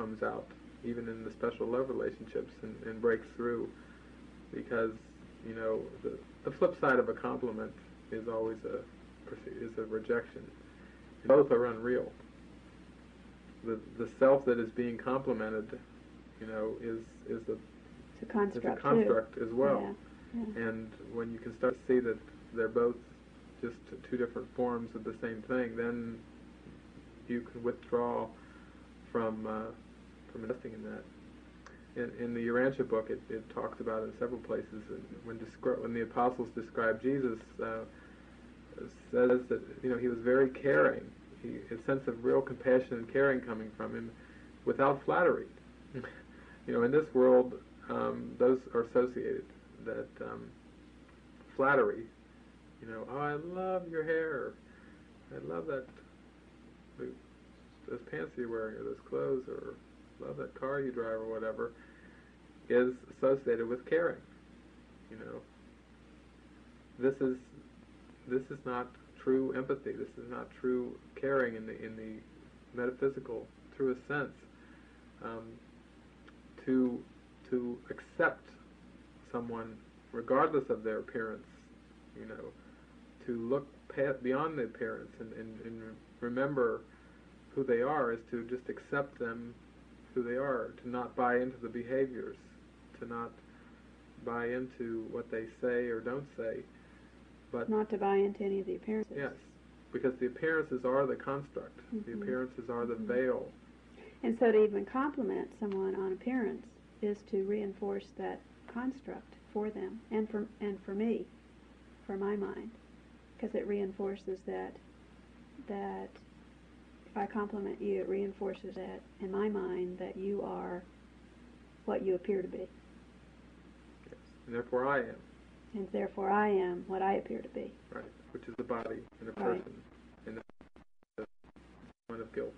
comes out, even in the special love relationships, and breaks through, because, you know, the flip side of a compliment is always a rejection. Both are unreal. The self that is being complimented, you know, is a construct as well. Yeah. Yeah. And when you can start to see that they're both just two different forms of the same thing, then you can withdraw from investing in that. In the Urantia book, it talks about it in several places. When the apostles describe Jesus, says that, you know, he was very caring. A sense of real compassion and caring coming from him, without flattery. You know, in this world, those are associated. That flattery, you know, oh, I love your hair, I love that those pants you're wearing, or those clothes, or love that car you drive, or whatever, is associated with caring. You know, this is not true empathy. This is not true caring in the metaphysical, truest sense. To accept someone regardless of their appearance, you know, to look past, beyond the appearance, and remember who they are, is to just accept them who they are, to not buy into the behaviors, to not buy into what they say or don't say, but not to buy into any of the appearances. Yes, because the appearances are the construct. Mm-hmm. The appearances are the veil. And so to even compliment someone on appearance is to reinforce that construct for them, and for me, for my mind, because it reinforces that if I compliment you, it reinforces that in my mind that you are what you appear to be. Yes. And therefore I am. And therefore I am what I appear to be. Right, which is the body and a person, and the point of guilt.